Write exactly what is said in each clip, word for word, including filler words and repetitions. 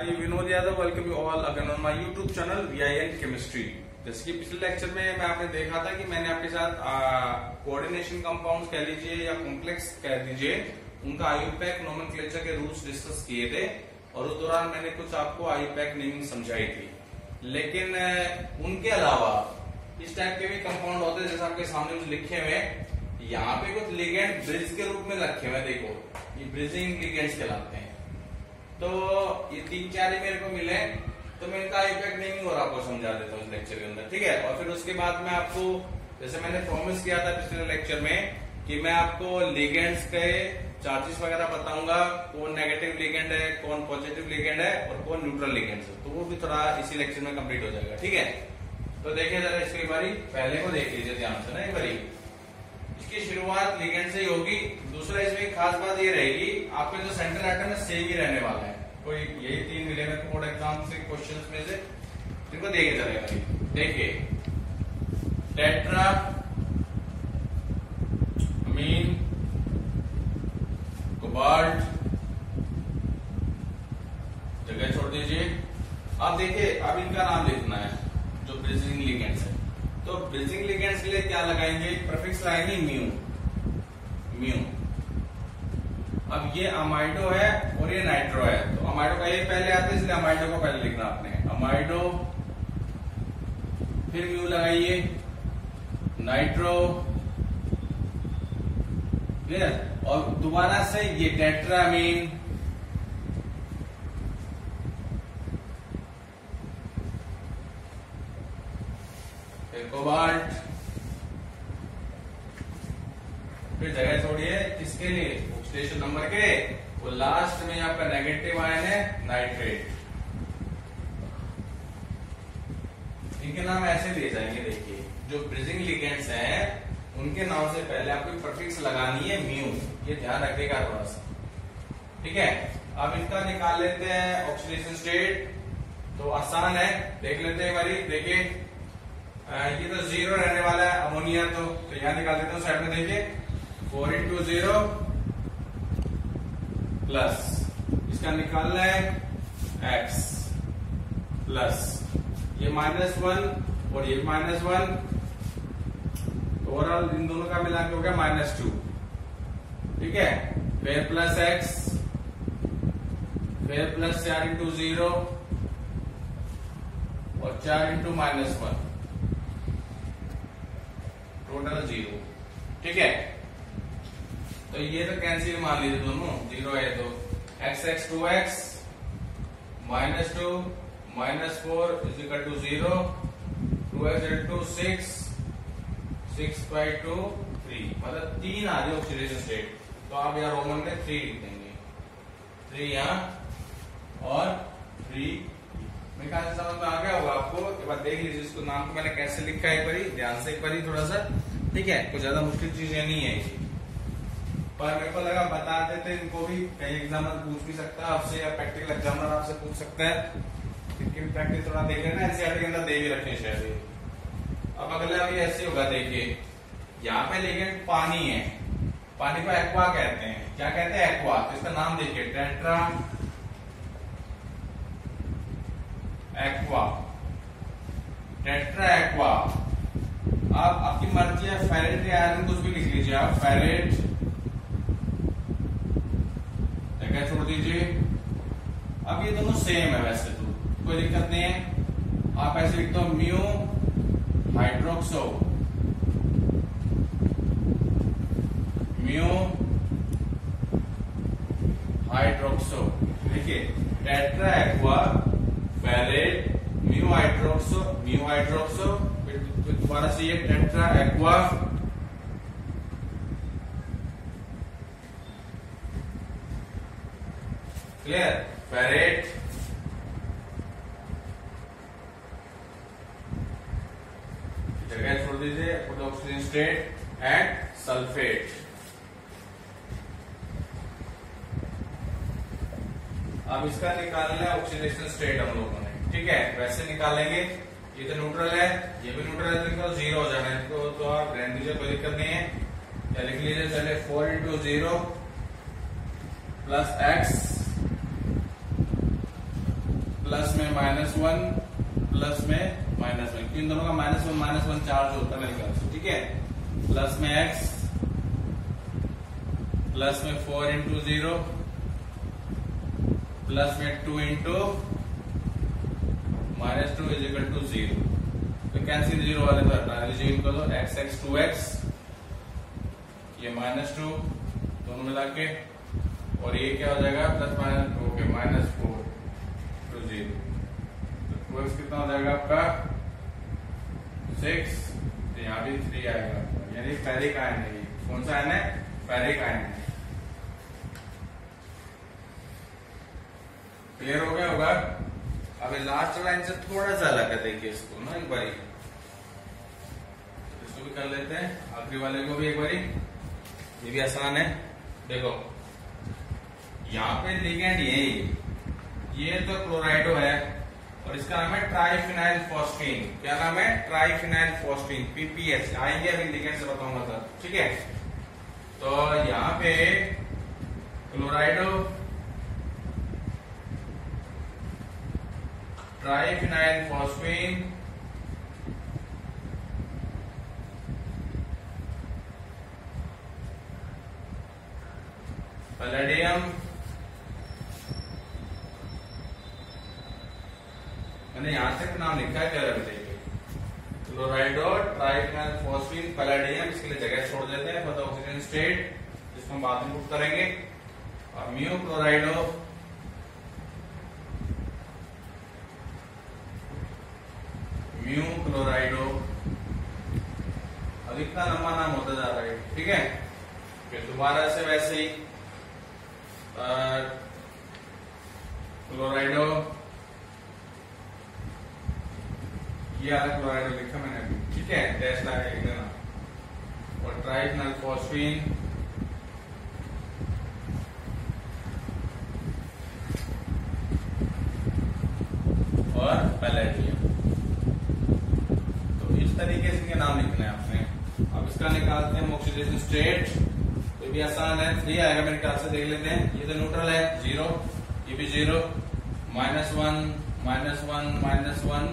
Hi, Vinod Yadav, welcome you all again on my YouTube channel V I N chemistry. जैसे कि पिछले lecture में मैं आपने देखा था कि मैंने आपके साथ कोऑर्डिनेशन कंपाउंड्स कह लीजिए या कॉम्प्लेक्स कह दीजिए, उनका आईयूपैक नोमेनक्लेचर के रूल्स डिस्कस किए थे और उस दौरान मैंने कुछ आपको आईयूपैक नेमिंग समझाई थी। लेकिन उनके अलावा इस टाइप के भी कंपाउंड होते हैं, जैसे आपके सामने कुछ लिखे हुए, यहाँ पे कुछ लिगेंड ब्रिज के रूप में रखे हुए। देखो, ये ब्रिजिंग लिगेंड्स कहलाते हैं। तो ये तीन चार ही मेरे को मिले, तो मैं इनका आईयूपैक नेमिंग और आपको समझा देता हूँ इस लेक्चर के अंदर, ठीक है। और फिर उसके बाद मैं आपको, जैसे मैंने प्रॉमिस किया था पिछले लेक्चर में, कि मैं आपको लिगेंड्स के चार्जेस वगैरह बताऊंगा, कौन नेगेटिव लिगेंड है, कौन पॉजिटिव लिगेंड है और कौन न्यूट्रल लिगेंड है। तो वो भी थोड़ा इसी लेक्चर में कम्प्लीट हो जाएगा, ठीक है। तो देखिए जरा इसकी बारी, पहले को देख लीजिए ध्यान से ना, एक बारी इसकी शुरुआत लिगेंड से ही होगी। दूसरा इसमें खास बात ये रहेगी, आपके जो सेंट्रल आइटम है सेम ही रहने वाला है। कोई यही तीन मिले मेरे को एग्जाम से क्वेश्चंस में से, इनको देखे चलेगा। देखिए, टेट्रा अमीन, कोबाल्ट, जगह छोड़ दीजिए। अब देखिए, अब इनका नाम लिखना है जो ब्रिजिंग लिगेंड्स है। तो ब्रिजिंग लिगेंड्स के लिए क्या लगाएंगे, प्रीफिक्स लगाएंगे म्यू म्यू। अब ये अमाइडो है और ये नाइट्रो है, तो अमाइडो का ये पहले आता है, इसलिए अमाइडो को पहले लिखना आपने। अमाइडो, फिर म्यू लगाइए, नाइट्रो, क्लियर। और दोबारा से ये टेट्रामीन, फिर कोबाल्ट, फिर जगह छोड़िए किसके लिए, ऑक्सीडेशन नंबर के। वो लास्ट में आपका नेगेटिव आयन है नाइट्रेट। इनके नाम ऐसे दिए जाएंगे। देखिए, जो ब्रिजिंग लिगेंड्स हैं उनके नाम से पहले आपको प्रीफिक्स लगानी है म्यू, ये ध्यान रखिएगा थोड़ा सा, ठीक है। अब इनका निकाल लेते हैं ऑक्सीडेशन स्टेट, तो आसान है, देख लेते हैं बारी। देखिए, ये तो जीरो रहने वाला है अमोनिया, तो, तो यहां निकाल देता हूं साइड में। देखिए, फोर इंटू जीरो प्लस इसका निकालना है एक्स, प्लस ये माइनस वन और ये माइनस वन, ओवरऑल इन दोनों का मिला के हो गया माइनस टू, ठीक है। फिर प्लस एक्स, फिर प्लस चार इंटू जीरो और चार into minus one, total zero, ठीक है। तो ये तो कैंसिल मान लीजिए, दोनों जीरो है, तो x x to X minus two minus four is equal to zero, two X is to six, six by two three, मतलब तीन आ रही ऑक्सीडेशन स्टेट। तो आप यहाँ रोमन में थ्री लिख देंगे, थ्री यहाँ और थ्री। मेरे ख्याल से समझ में आ गया होगा आपको। एक बार देख लीजिए इसको, नाम को मैंने कैसे लिखा है एक बारी ध्यान से, एक बारी थोड़ा सा, ठीक है। कुछ ज्यादा मुश्किल चीजें नहीं है, पर मेरे को लगा बता देते इनको भी, कहीं एग्जामिनर पूछ भी सकता है आपसे या प्रैक्टिकल एग्जामिनर आपसे पूछ सकता है। इनकी प्रैक्टिस थोड़ा देख लेना, एनसीईआरटी के अंदर दे भी रखे शायद। अब अगला भी ऐसे होगा। देखिए, यहाँ पे लेकिन पानी है, पानी को एक्वा कहते हैं। क्या कहते हैं, एक्वा। तो इसका नाम देखिए, टेट्रा एक्वा, टेट्रा एक्वा। आप आपकी मर्जी है, फेरेट या आयरन कुछ भी लिख लीजिए आप। फेरेट छोड़ दीजिए। अब ये दोनों सेम है वैसे तो, कोई दिक्कत नहीं है। आप ऐसे लिखते हो म्यू हाइड्रोक्सो, म्यू हाइड्रोक्सो। देखिए, tetra aqua, ferrate, mu hydroxo, mu hydroxo, दोबारा से ये टेट्रा एक्वा, क्लियर, फेरेट, जगह छोड़ दीजिए, ऑक्सीजन स्टेट एंड सल्फेट। अब इसका निकालना है ऑक्सीडेशन स्टेट हम लोगों ने, ठीक है। वैसे निकालेंगे, ये तो न्यूट्रल है, ये भी न्यूट्रल है, तो इनको जीरो हो जाना है। इनको तो आप रहने दीजिए, कोई दिक्कत नहीं है। या लिख लीजिए चले, four into zero plus X plus में माइनस वन प्लस में माइनस वन, इन दोनों का minus one minus one charge होता है मेरे ख्याल से, ठीक है। प्लस में एक्स प्लस में फोर इंटू जीरो प्लस में two into minus two is equal to zero. तो कैंसिल जीरो वाले तो हटा दीजिए इनको, तो एक्स एक्स टू एक्स, ये माइनस टू दोनों मिला के, और ये क्या हो जाएगा प्लस माइनस टू के माइनस फोर टू जीरो। तो कितना हो जाएगा आपका सिक्स, तो यहाँ भी थ्री आएगा, यानी फेरिक आयन है। कौन सा आयन है? फेरिक आयन है। क्लियर हो गया होगा। अब लास्ट लाइन से थोड़ा सा अलग है, देखिए इसको ना एक बारी, इसको भी कर लेते हैं, आखिरी वाले को भी एक बारी, ये भी आसान है। देखो यहाँ पे लिगेंड यही, ये तो क्लोराइडो है और इसका नाम है ट्राइफिनाइल फॉस्फीन। क्या नाम है? Triphenyl phosphine, PPS. आएंगे अभी लिगेंड से बताऊंगा सर, ठीक है। तो यहाँ पे क्लोराइडो ट्राइफिनाइल फॉस्फीन पैलेडियम, मैंने यहां से नाम लिखा क्या रखते हैं, क्लोराइडो ट्राइफिनाइल फॉस्फीन पैलेडियम, इसके लिए जगह छोड़ देते हैं फॉर द ऑक्सीजन स्टेट, जिसको हम बाद में बुक करेंगे। और म्यू क्लोराइडो म्यू क्लोराइडो, अब इतना लंबा नाम होता जा रहा है, ठीक है। फिर दोबारा से वैसे ही क्लोराइडो, ये आधा क्लोराइडो लिखा मैंने अभी, ठीक है, टेस्ट आया एकदम। और ट्राइफिनाइल फॉस्फीन और पैलेडियम, तरीके से इनके नाम लिखना है आपने। अब इसका निकालते हैं ऑक्सीडेशन स्टेट, ये भी आसान है, थ्री आएगा मेरे ख्याल से, देख लेते हैं। ये तो न्यूट्रल है, जीरो, ये भी zero, minus one minus one minus one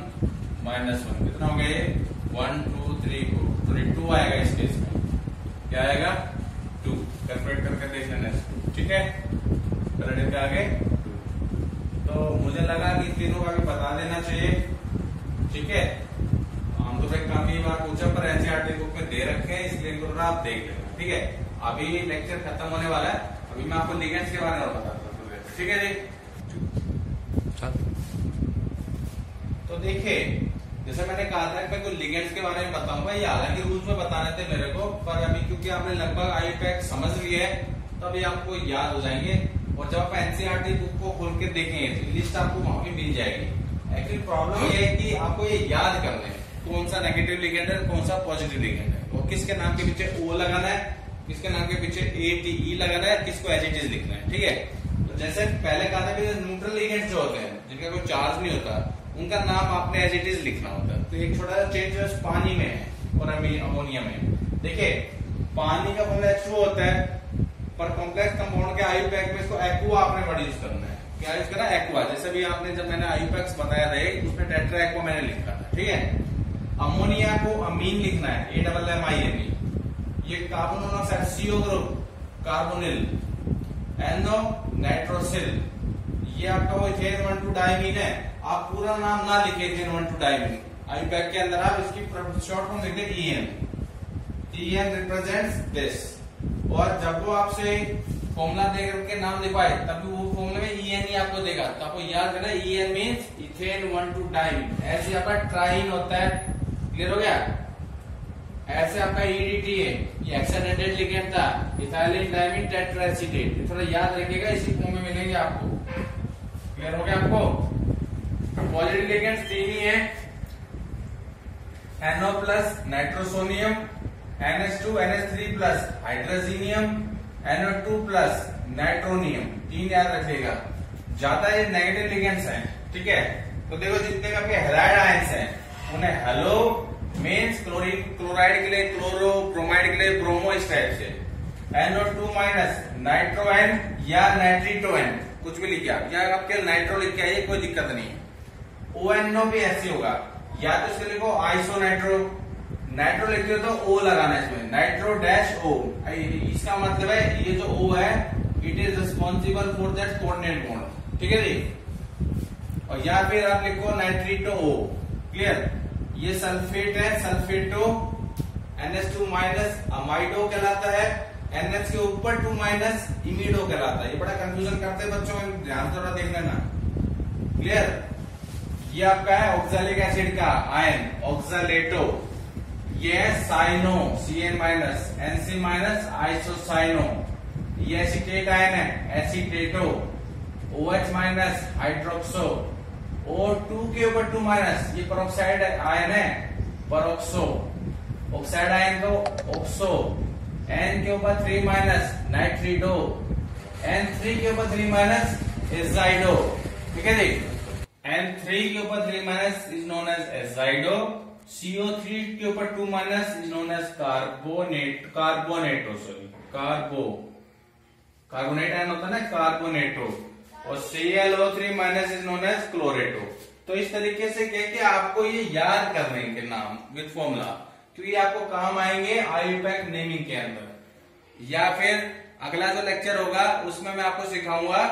minus one, कितना हो गया ये one two three four, three two आएगा इस केस में, क्या आएगा टू, कैलकुलेट करके देख लेना, ठीक है, क्रेडिट के आगे टू। तो मुझे लगा कि तीनों का भी बता देना चाहिए, ठीक है। तो काफी बार पूछा पर एनसीईआरटी बुक में दे रखे हैं, इसलिए इनको आप देख लेना, ठीक है। अभी लेक्चर खत्म होने वाला है, अभी मैं आपको लिगेंड्स के बारे में बताता हूँ, ठीक है जी। तो देखिए जैसे मैंने कहा था कि मैं कुछ लिगेंड्स के बारे में बताऊंगा, ये हालांकि रूल्स में बताने थे मेरे को, पर अभी क्योंकि आपने लगभग आईयूपैक समझ लिया है तो अभी आपको याद हो जाएंगे। और जब आप एनसीईआरटी बुक को खोल के देखेंगे तो लिस्ट आपको वहां पर मिल जाएगी। एक्चुअली प्रॉब्लम ये है कि आपको ये याद करना है कौन सा नेगेटिव लिगेंड है कौन सा पॉजिटिव लिगेंड है, और किसके नाम के पीछे ओ लगाना है, किसके नाम के पीछे ए टी ई लगाना है, किसको एज इट इज लिखना है, ठीक है। तो जैसे पहले कहा था कि न्यूट्रल लिगेंड जो होते हैं जिनका कोई चार्ज नहीं होता उनका नाम आपने एज इट इज लिखना होता है। तो एक छोटा सा चेंज पानी में है और अमोनिया में। देखिए पानी का फॉर्मूला एच टू होता है, पर कॉम्प्लेक्स कंपाउंड के आईयूपैक में इसको एक्वा आपने वर्ड यूज करना है। क्या यूज करना? एक्वा। जैसे भी आपने जब मैंने आईयूपैक्स बताया था उसमें टेट्रा एक्वा मैंने लिखा था, ठीक है। अमोनिया को अमीन लिखना है, A double M I N E. ये carbon monoxide CO group carbonyl एनो नाइट्रोसिल, ये आपका वो इथेन वन टू डायमीन है। आप पूरा नाम ना लिखे ethane one two diamine, IUPAC के अंदर आप इसकी शॉर्ट फॉर्म लिखते हैं E N. E N represents this, और जब वो आपसे फॉर्मुला देकर उनके नाम लिखवाए तभी वो फॉर्मुला में ई एन ही आपको देगा, तो आपको याद करना E N means ethane one two diamine. ऐसे आपका ट्राइन होता है, क्लियर हो गया। ऐसे आपका ईडीटी है, ये एक्सेंटेड लिगेंड था, इथाइलिन डायमीन टेट्राएसिटेट, थोड़ा याद रखिएगा, इसी फॉर्म में मिलेंगे आपको। क्लियर हो गया आपको। पॉजिटिव लिगेंड्स तीन ही है, NO plus nitrosonium, NH two NH three plus hydrogenium, NO two plus nitronium, तीन याद रखिएगा। ज्यादा ये नेगेटिव लिगेंड्स हैं, ठीक है। तो देखो जितने आपके हैलाइड आयंस हैं उन्हें हेलो मेंस क्लोरीन, क्लोराइड के लिए क्लोरो, ब्रोमाइड के लिए ब्रोमो, इस टाइप से। एनओ टू माइनस नाइट्रोएन या नाइट्रीटोएन, कुछ भी लिखे आप, या आप केवल नाइट्रो लिख के आइए कोई दिक्कत नहीं है। ओ एन ओ भी ऐसे होगा, या तो इसे लिखो आइसो नाइट्रो, नाइट्रो लिखते हो तो ओ लगाना है इसमें, नाइट्रो डैश ओ, इसका मतलब है ये जो ओ है it is responsible for that coordinate bond, ठीक है जी। और या फिर आप लिखो नाइट्रीटो ओ, क्लियर, ये सल्फेट है, sulphato N H two minus amido कहलाता है, एन एच के ऊपर टू माइनस इमीडो कहलाता है। ये बड़ा कंफ्यूजन करते हैं बच्चों, ध्यान थोड़ा देखना ना, क्लियर। ये आपका है ऑक्सैलिक एसिड का आयन ऑक्सैलेटो, ये है cyano C N minus N C minus isocyano, ये एसीटेट आयन है acetato, O H minus hydroxo, O two के ऊपर टू माइनस ये परोक्साइड आयन है परोक्सो, ऑक्साइड आयन को ऑक्सो, एन के ऊपर three minus nitrido, N three के ऊपर थ्री माइनस एजाइडो, ठीक है जी। एन थ्री के ऊपर three minus is known as azido, CO three के ऊपर two minus is known as carbonate carbonato sorry carbo carbonate ion होता है ना कार्बोनेटो, और C L O three minus is known as chlorato. तो इस तरीके से कह के आपको ये याद करने के नाम विद फॉर्मूला, क्योंकि आपको काम आएंगे आईयूपैक नेमिंग के अंदर। या फिर अगला जो लेक्चर होगा उसमें मैं आपको सिखाऊंगा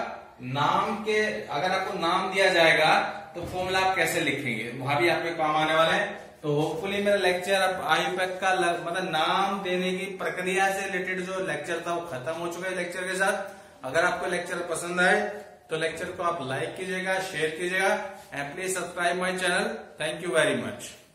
नाम के, अगर आपको नाम दिया जाएगा तो फॉर्मूला आप कैसे लिखेंगे, वहां भी आपके काम आने वाला है। तो होपफुली मेरा लेक्चर अब आईयूपैक का लग, मतलब नाम देने की प्रक्रिया से रिलेटेड जो लेक्चर था वो खत्म हो चुका है लेक्चर के साथ। अगर आपको लेक्चर पसंद आए तो लेक्चर को आप लाइक कीजिएगा, शेयर कीजिएगा and please subscribe my channel. Thank you very much.